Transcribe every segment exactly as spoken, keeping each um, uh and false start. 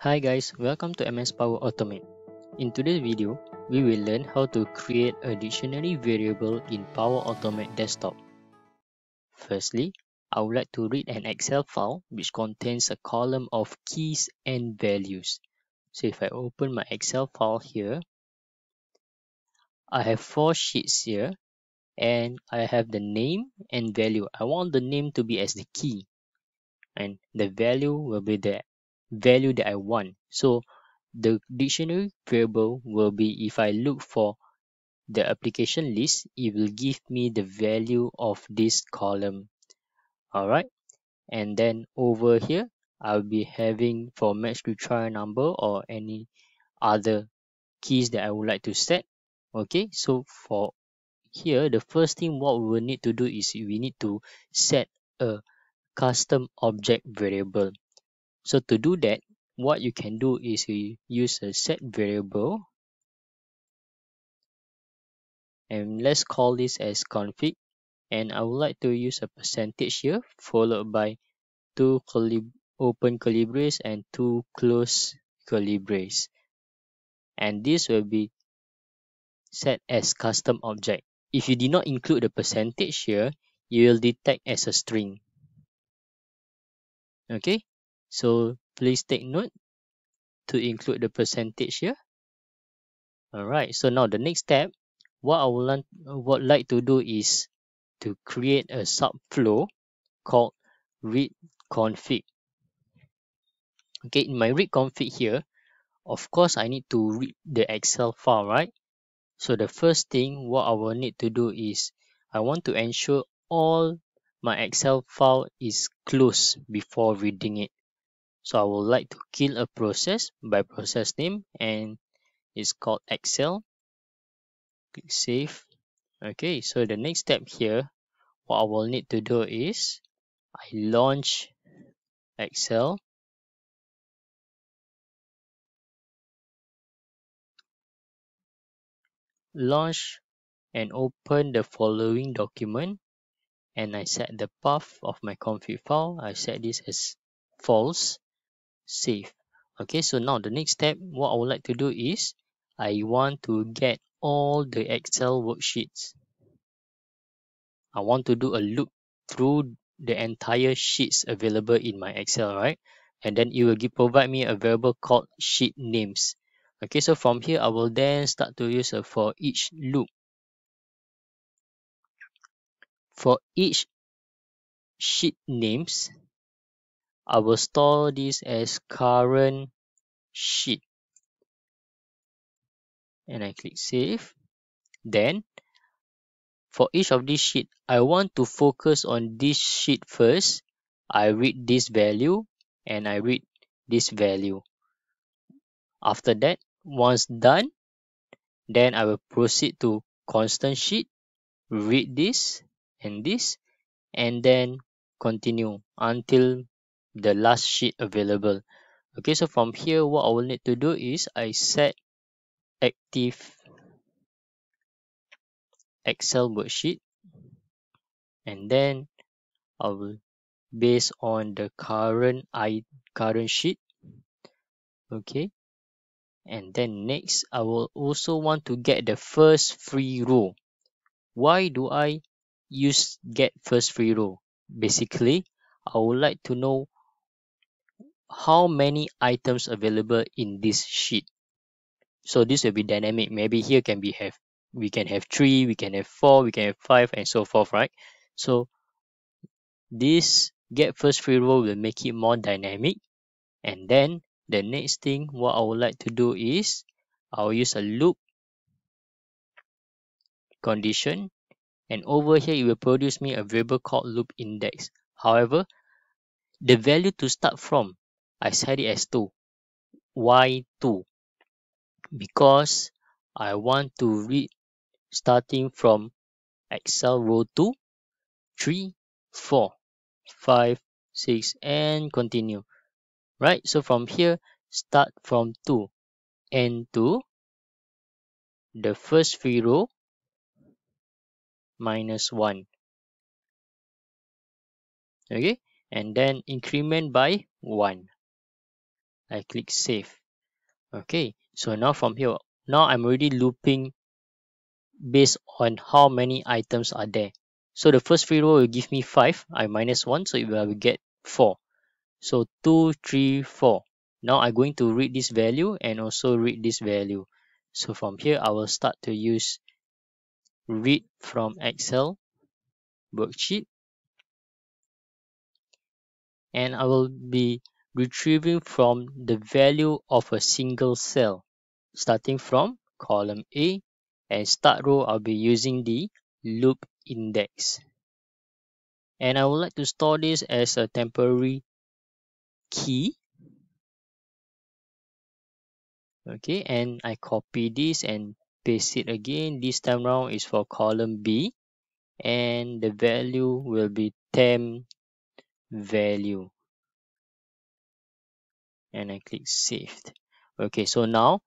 Hi guys, welcome to M S Power Automate. In today's video, we will learn how to create a dictionary variable in Power Automate Desktop. Firstly, I would like to read an Excel file which contains a column of keys and values. So if I open my Excel file here, I have four sheets here and I have the name and value. I want the name to be as the key and the value will be the value that I want. So the dictionary variable will be, if I look for the application list, it will give me the value of this column. Alright, and then over here I'll be having for match to trial number or any other keys that I would like to set. Okay, so for here, the first thing what we will need to do is we need to set a custom object variable. So to do that, what you can do is you use a set variable, and let's call this as config, and I would like to use a percentage here followed by two open curly braces and two close curly braces, and this will be set as custom object. If you did not include the percentage here, you will detect as a string. Okay, so please take note to include the percentage here. Alright, so now the next step, what I would what like to do is to create a subflow called read config. Okay, in my read config here, of course I need to read the Excel file, right? So the first thing what I will need to do is I want to ensure all my Excel file is closed before reading it. So I would like to kill a process by process name, and it's called Excel. Click save. Okay, so the next step here, what I will need to do is I launch Excel. Launch and open the following document, and I set the path of my config file. I set this as false. Save. Okay, so now the next step, what I would like to do is I want to get all the Excel worksheets. I want to do a look through the entire sheets available in my Excel, right? And then it will give, provide me a variable called sheet names. Okay, so from here I will then start to use a for each loop. For each sheet names, I will store this as current sheet, and I click save. Then for each of these sheet, I want to focus on this sheet first. I read this value and I read this value. After that, once done, then I will proceed to constant sheet, read this and this, and then continue until the last sheet available. Okay, so from here what I will need to do is I set active Excel worksheet, and then I will based on the current I current sheet. Okay, and then next I will also want to get the first free row. Why do I use get first free row? Basically, I would like to know how many items available in this sheet. So this will be dynamic. Maybe here can be have we can have three, we can have four, we can have five, and so forth, right? So this get first free row will make it more dynamic. And then the next thing what I would like to do is I'll use a loop condition, and over here it will produce me a variable called loop index. However, the value to start from, I set it as two. Why two? Because I want to read starting from Excel row two, three, four, five, six, and continue. Right? So from here, start from two and to the first free row minus one. Okay? And then increment by one. I click save. Okay, so now from here, now I'm already looping based on how many items are there. So the first free row will give me five, I minus one, so I will get four. So two, three, four. Now I'm going to read this value and also read this value. So from here, I will start to use read from Excel worksheet. And I will be retrieving from the value of a single cell, starting from column A, and start row, I'll be using the loop index. And I would like to store this as a temporary key. Okay, and I copy this and paste it again. This time round is for column B, and the value will be temp value. And I click save. Okay, so now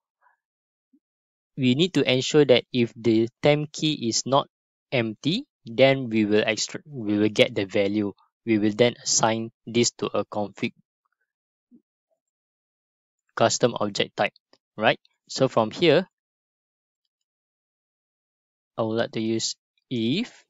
we need to ensure that if the temp key is not empty, then we will extra we will get the value. We will then assign this to a config custom object type, right? So from here, I would like to use if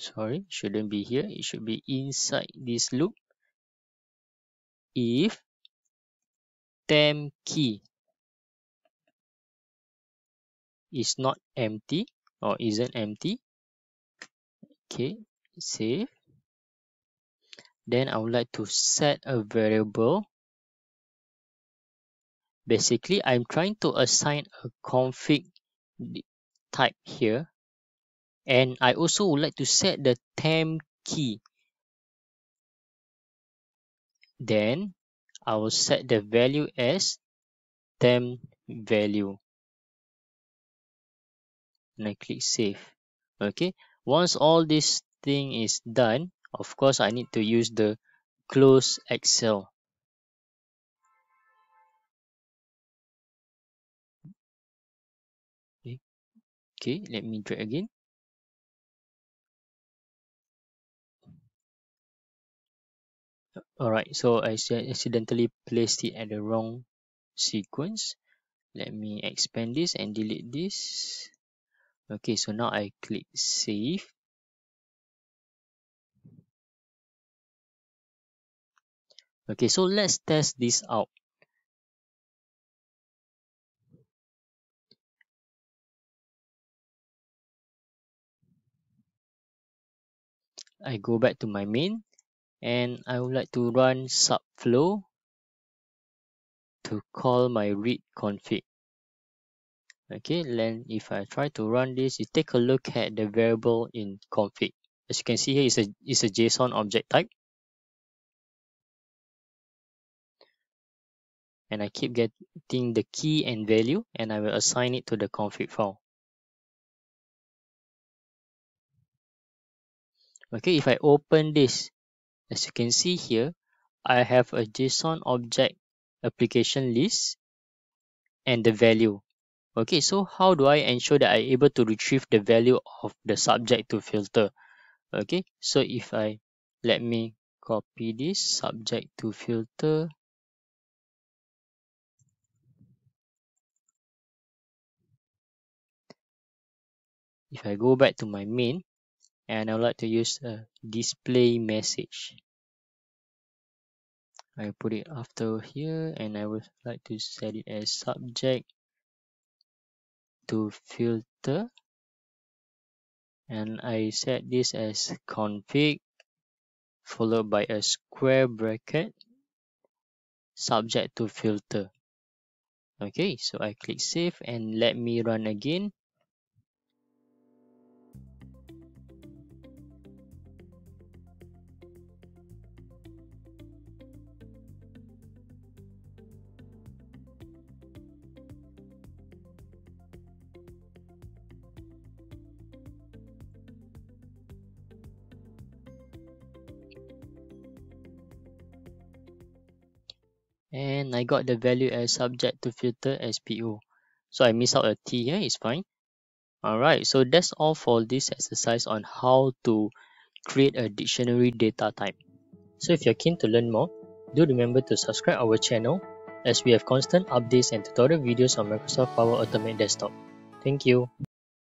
Sorry, shouldn't be here. It should be inside this loop. If temp key is not empty or isn't empty, okay, save. Then I would like to set a variable. Basically, I'm trying to assign a config type here. And I also would like to set the temp key. Then I will set the value as temp value. And I click save. Okay. Once all this thing is done, of course I need to use the close Excel. Okay, okay, let me drag again. Alright, so I accidentally placed it at the wrong sequence. Let me expand this and delete this. Okay, so now I click save. Okay, so let's test this out. I go back to my main. And I would like to run subflow to call my read config. Okay, then if I try to run this, you take a look at the variable in config. As you can see here, it's a, it's a JSON object type. And I keep getting the key and value, and I will assign it to the config file. Okay, if I open this, as you can see here, I have a JSON object application list and the value. Okay, so how do I ensure that I'm able to retrieve the value of the subject to filter? Okay, so if I, let me copy this subject to filter. If I go back to my main, and I would like to use a display message. I put it after here, and I would like to set it as subject to filter. And I set this as config, followed by a square bracket, subject to filter. Okay, so I click save and let me run again. And I got the value as subject to filter as P O. So I miss out a T here, it's fine. Alright, so that's all for this exercise on how to create a dictionary data type. So if you're keen to learn more, do remember to subscribe our channel as we have constant updates and tutorial videos on Microsoft Power Automate Desktop. Thank you.